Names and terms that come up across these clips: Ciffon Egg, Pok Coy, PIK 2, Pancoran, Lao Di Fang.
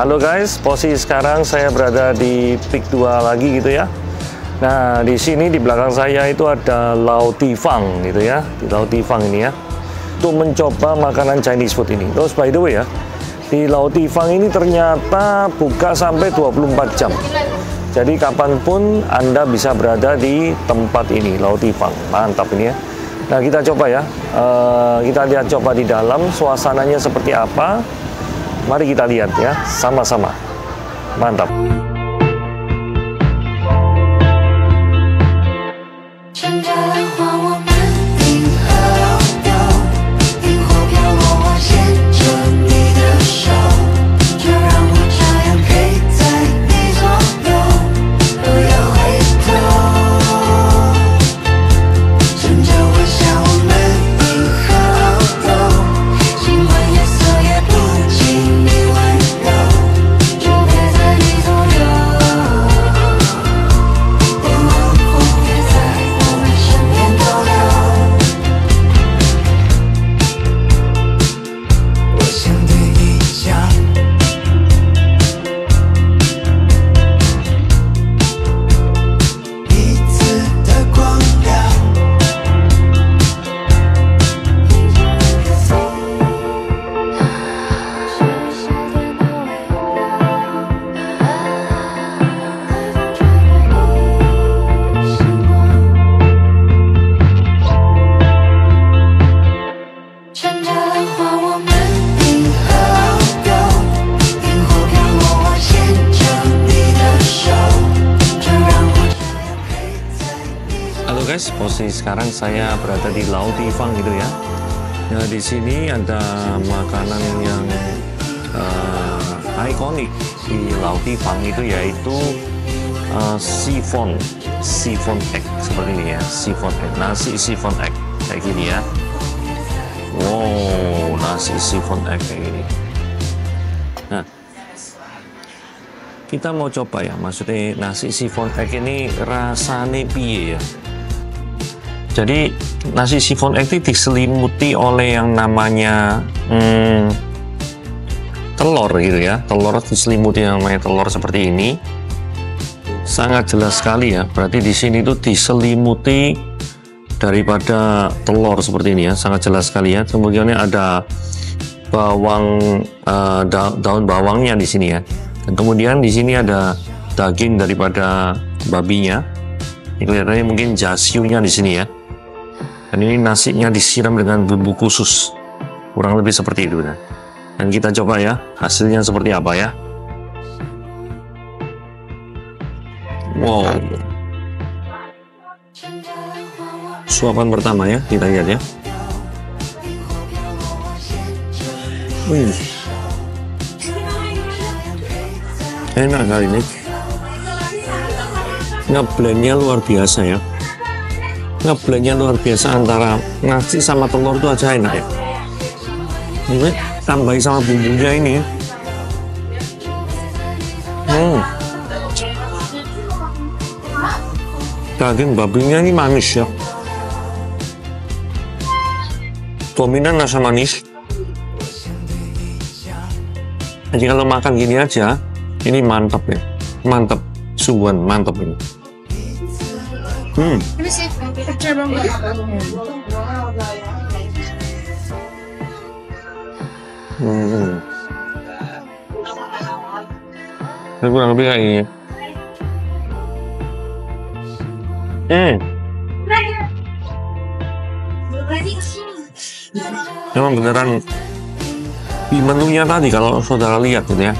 Halo guys, posisi sekarang saya berada di PIK 2 lagi gitu ya. Nah, di sini di belakang saya itu ada Lao Di Fang gitu ya. Di Lao Di Fang ini ya. Untuk mencoba makanan Chinese food ini. Terus by the way ya, di Lao Di Fang ini ternyata buka sampai 24 jam. Jadi kapanpun Anda bisa berada di tempat ini, Lao Di Fang. Mantap ini ya. Nah, kita coba ya. Kita lihat coba di dalam suasananya seperti apa. Mari kita lihat ya, sama-sama. Mantap. Posisi sekarang saya berada di Lao Di Fang gitu ya. Nah, di sini ada makanan yang ikonik di Lao Di Fang itu, yaitu Ciffon Egg seperti ini ya, Ciffon Egg, nasi Ciffon Egg kayak gini ya. Wow, nasi Ciffon Egg kayak gini. Nah, kita mau coba ya, maksudnya nasi Ciffon Egg ini rasane piye ya. Jadi nasi Ciffon Egg ini diselimuti oleh yang namanya telur gitu ya. Telur diselimuti yang namanya telur seperti ini. Sangat jelas sekali ya. Berarti di sini itu diselimuti daripada telur seperti ini ya. Sangat jelas sekali ya. Kemudian ada bawang, daun bawangnya di sini ya. Dan kemudian di sini ada daging daripada babinya. Ini kelihatannya mungkin jasiunya di sini ya. Dan ini nasinya disiram dengan bumbu khusus, kurang lebih seperti itu. Dan kita coba ya, hasilnya seperti apa ya. Wow. Suapan pertama ya, kita lihat ya. Enak kali ini. Ngeblendnya luar biasa ya. Ngeblendnya luar biasa antara nasi sama telur itu aja enak ya. Ini tambahin sama bumbunya ini. Daging babinya ini manis ya. Dominan rasa manis. Jadi kalau makan gini aja, ini mantap ya. Mantap, sungguhan mantap ini. Ini kurang lebih kayak ini. Memang beneran di menunya tadi kalau saudara lihat gitu ya,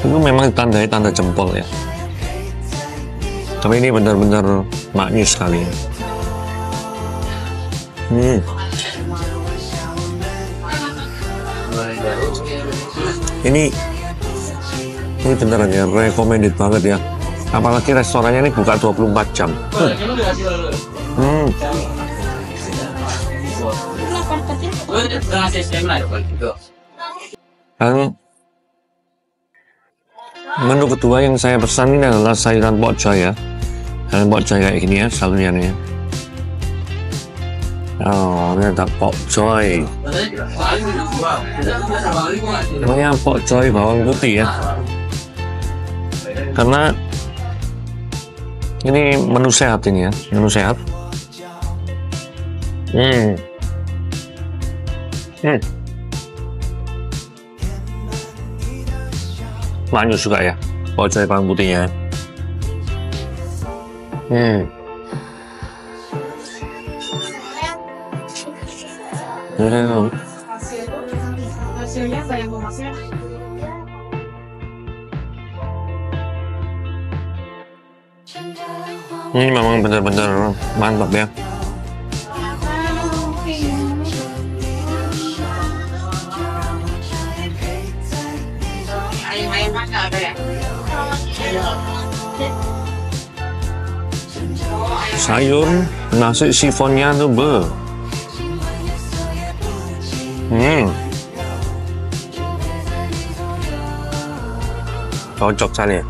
itu memang tanda jempol ya. Tapi ini benar-benar manis sekali. Ini beneran ya, recommended banget ya. Apalagi restorannya ini buka 24 jam. Menu kedua yang saya pesan ini adalah sayuran Pok Coy ya. Sayuran Pok Coy kayak gini ya, saluriannya. Nghe tập Pok Coy. Makanya Pok Coy bawang putih ya. Karena ini menu sehat ini ya, menu sehat. Lanjut suka ya, Pok Coy bawang putihnya. Hasilnya saya memasnya. Ini memang benar-benar mantap ya. Sayur nasi sifonnya tuh cocok sekali ya.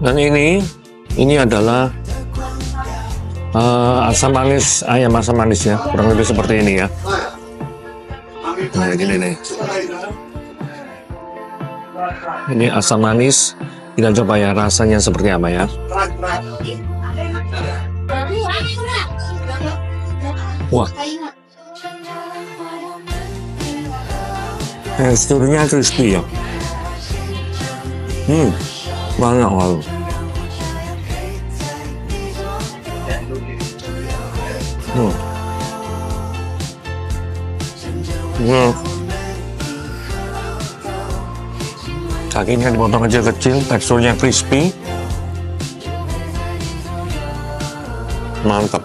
Dan ini adalah asam manis, ayam asam manisnya kurang lebih seperti ini ya. Nah, gini nih. Ini asam manis, kita coba ya rasanya seperti apa ya. Wah. Teksturnya crispy ya. Banyak banget. Dagingnya dipotong kecil-kecil, teksturnya crispy. Mantap.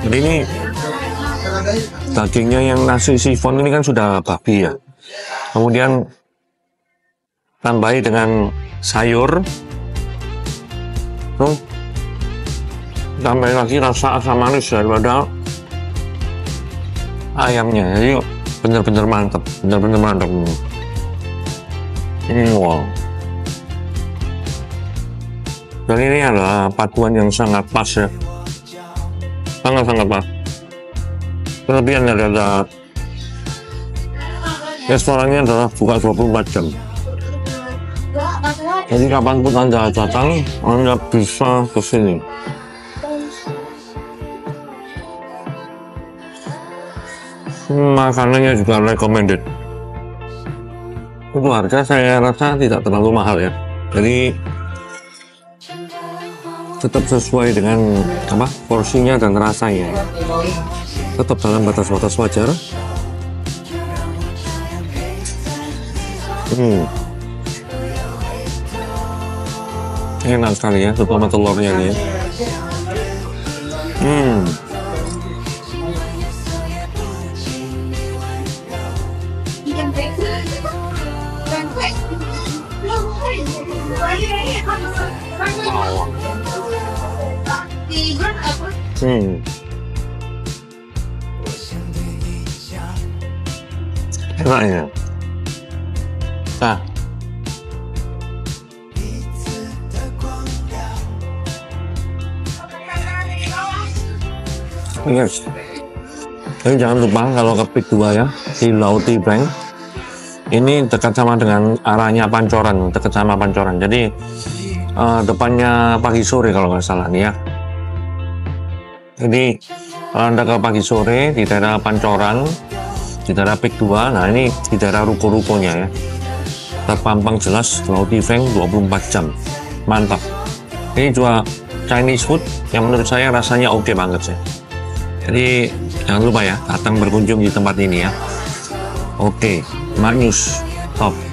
Jadi ini dagingnya yang nasi chiffon ini kan sudah babi ya. Kemudian tambahi dengan sayur. Tuh. Tambah lagi rasa asam manis daripada ayamnya, jadi bener-bener mantap, bener-bener mantap. Wow. Dan ini adalah paduan yang sangat pas ya, sangat-sangat pas. Kelebihannya adalah restorannya adalah buka 24 jam. Jadi kapanpun Anda datang, Anda bisa kesini. Makanannya juga recommended. Untuk harga saya rasa tidak terlalu mahal ya. Jadi tetap sesuai dengan apa porsinya dan rasanya. Tetap dalam batas-batas wajar. Enak sekali ya, terutama telurnya ini. Enak ya. Nah, ini jangan lupa kalau ke PIK 2 ya, di Lao Di Fang. Ini dekat sama dengan arahnya Pancoran, dekat sama Pancoran. Jadi depannya pagi sore kalau nggak salah nih ya. Jadi kalau Anda ke pagi sore di daerah Pancoran, di daerah PIK 2, nah ini di daerah ruko-rukonya ya. Terpampang jelas Lao Di Fang 24 jam. Mantap. Ini juga Chinese food yang menurut saya rasanya oke banget sih. Jadi jangan lupa ya datang berkunjung di tempat ini ya. Oke. Magnus, top.